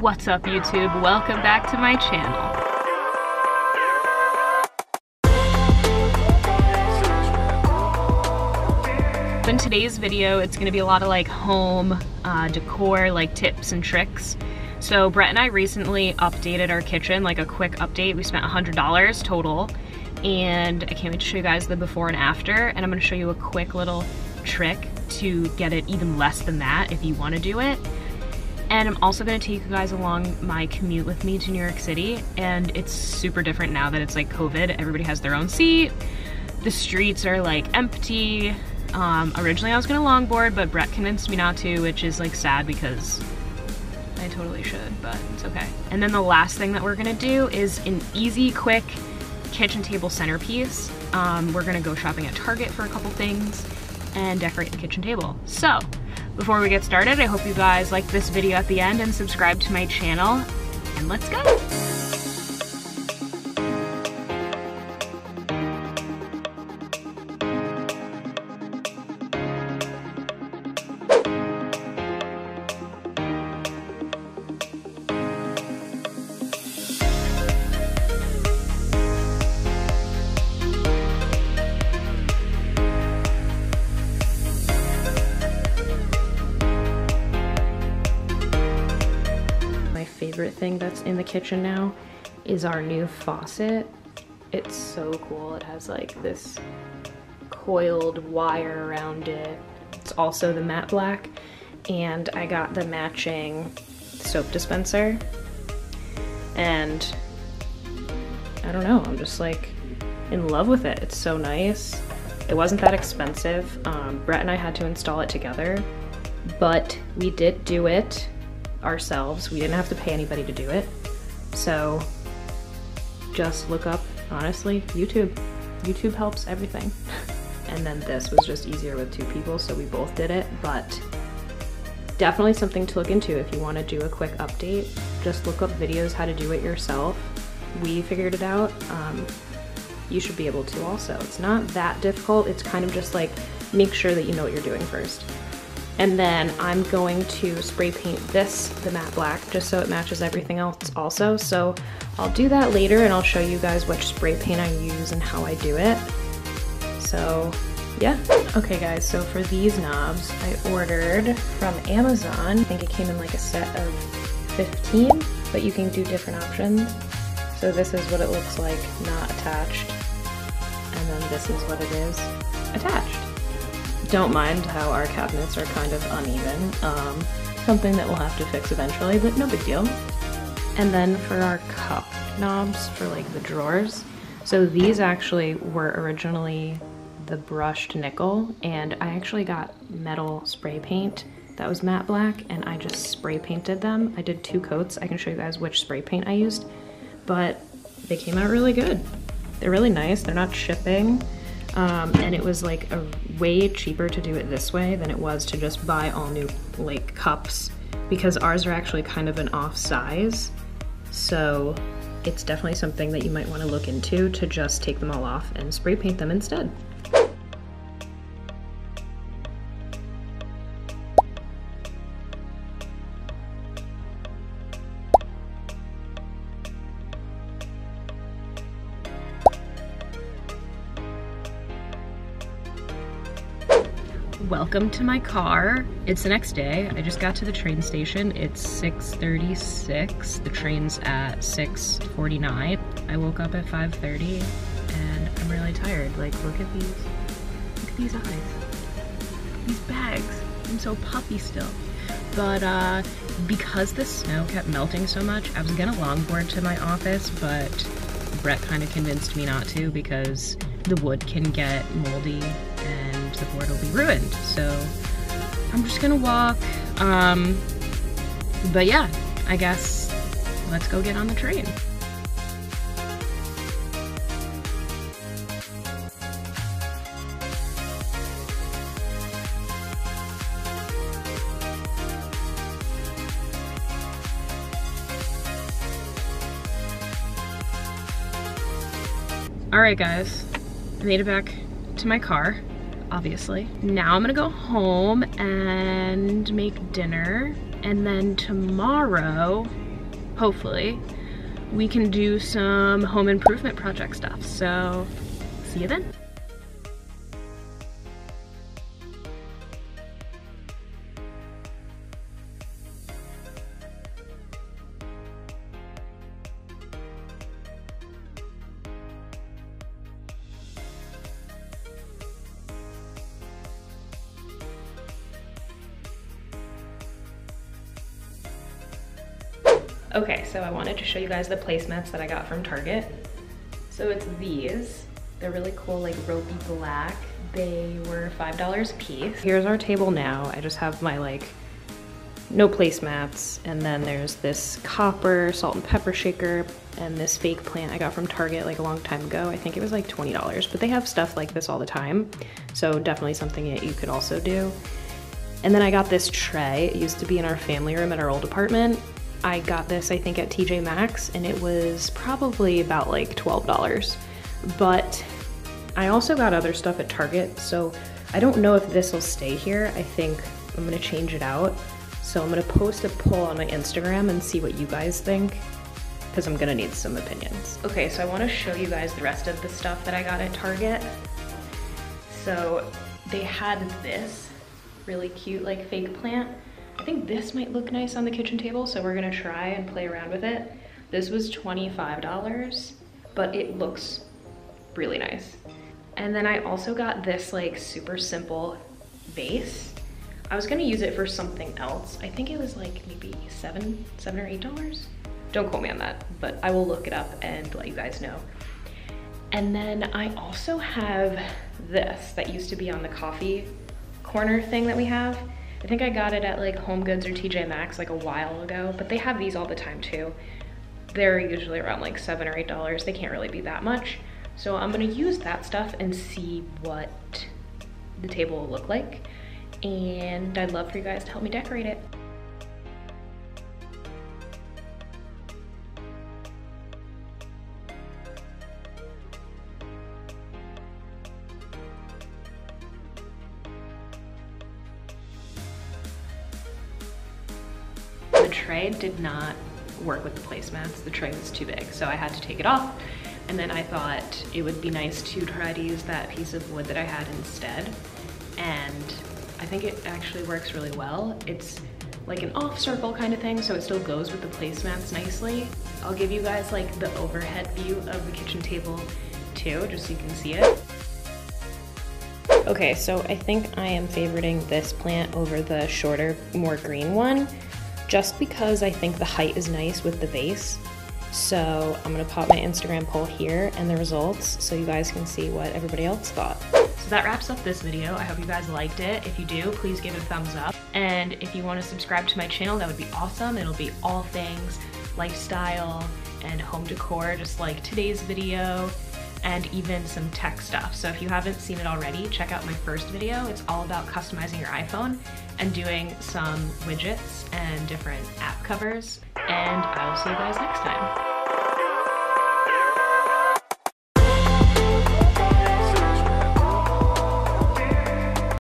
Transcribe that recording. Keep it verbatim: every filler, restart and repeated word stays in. What's up, YouTube? Welcome back to my channel. In today's video, it's gonna be a lot of like home uh, decor, like tips and tricks. So Brett and I recently updated our kitchen, like a quick update. We spent one hundred dollars total, and I can't wait to show you guys the before and after. And I'm gonna show you a quick little trick to get it even less than that if you wanna do it. And I'm also gonna take you guys along my commute with me to New York City, and it's super different now that it's like COVID. Everybody has their own seat. The streets are like empty. Um, originally I was gonna longboard, but Brett convinced me not to, which is like sad because I totally should, but it's okay. And then the last thing that we're gonna do is an easy, quick kitchen table centerpiece. Um, we're gonna go shopping at Target for a couple things and decorate the kitchen table. So before we get started, I hope you guys like this video at the end and subscribe to my channel, and let's go. Thing that's in the kitchen now is our new faucet. It's so cool. It has like this coiled wire around it. It's also the matte black, and I got the matching soap dispenser, and I don't know, I'm just like in love with it. It's so nice. It wasn't that expensive. um, Brett and I had to install it together, but we did do it ourselves. We didn't have to pay anybody to do it. So just look up, honestly, YouTube. YouTube helps everything. And then this was just easier with two people, so we both did it, but definitely something to look into if you want to do a quick update. Just look up videos how to do it yourself. We figured it out. Um, you should be able to also. It's not that difficult. It's kind of just like, make sure that you know what you're doing first. And then I'm going to spray paint this, the matte black, just so it matches everything else also. So I'll do that later, and I'll show you guys which spray paint I use and how I do it. So yeah. Okay guys, so for these knobs, I ordered from Amazon. I think it came in like a set of fifteen, but you can do different options. So this is what it looks like not attached. And then this is what it is attached. Don't mind how our cabinets are kind of uneven, um, something that we'll have to fix eventually, but no big deal. And then for our cup knobs for like the drawers, so these actually were originally the brushed nickel, and I actually got metal spray paint that was matte black, and I just spray painted them. I did two coats. I can show you guys which spray paint I used, but they came out really good. They're really nice. They're not shipping. Um, and it was like a way cheaper to do it this way than it was to just buy all new like cups, because ours are actually kind of an off size. So it's definitely something that you might want to look into, to just take them all off and spray paint them instead. Welcome to my car. It's the next day. I just got to the train station. It's six thirty-six. The train's at six forty-nine. I woke up at five thirty, and I'm really tired. Like, look at these, look at these eyes, these bags. I'm so puffy still. But uh, because the snow kept melting so much, I was gonna longboard to my office, but Brett kind of convinced me not to, because the wood can get moldy and the board will be ruined. So I'm just gonna walk, um, but yeah, I guess let's go get on the train. All right guys, I made it back to my car. Obviously. Now I'm gonna go home and make dinner, and then tomorrow hopefully, we can do some home improvement project stuff. So see you then. Okay, so I wanted to show you guys the placemats that I got from Target. So it's these. They're really cool, like ropey black. They were five dollars a piece. Here's our table now. I just have my like, no placemats. And then there's this copper salt and pepper shaker and this fake plant I got from Target like a long time ago. I think it was like twenty dollars, but they have stuff like this all the time. So definitely something that you could also do. And then I got this tray. It used to be in our family room at our old apartment. I got this, I think, at T J Maxx, and it was probably about like twelve dollars. But I also got other stuff at Target, so I don't know if this will stay here. I think I'm gonna change it out. So I'm gonna post a poll on my Instagram and see what you guys think, because I'm gonna need some opinions. Okay, so I wanna show you guys the rest of the stuff that I got at Target. So they had this really cute like fake plant. I think this might look nice on the kitchen table, so we're gonna try and play around with it. This was twenty-five dollars, but it looks really nice. And then I also got this like super simple vase. I was gonna use it for something else. I think it was like maybe seven, seven or eight dollars. Don't quote me on that, but I will look it up and let you guys know. And then I also have this that used to be on the coffee corner thing that we have. I think I got it at like HomeGoods or T J Maxx like a while ago, but they have these all the time too. They're usually around like seven or eight dollars. They can't really be that much. So I'm gonna use that stuff and see what the table will look like. And I'd love for you guys to help me decorate it. The tray did not work with the placemats. The tray was too big, so I had to take it off. And then I thought it would be nice to try to use that piece of wood that I had instead. And I think it actually works really well. It's like an off circle kind of thing, so it still goes with the placemats nicely. I'll give you guys like the overhead view of the kitchen table too, just so you can see it. Okay, so I think I am favoriting this plant over the shorter, more green one, just because I think the height is nice with the vase. So I'm gonna pop my Instagram poll here and the results so you guys can see what everybody else thought. So that wraps up this video. I hope you guys liked it. If you do, please give it a thumbs up. And if you wanna subscribe to my channel, that would be awesome. It'll be all things lifestyle and home decor, just like today's video, and even some tech stuff. So if you haven't seen it already, check out my first video. It's all about customizing your iPhone and doing some widgets and different app covers. And I will see you guys next time.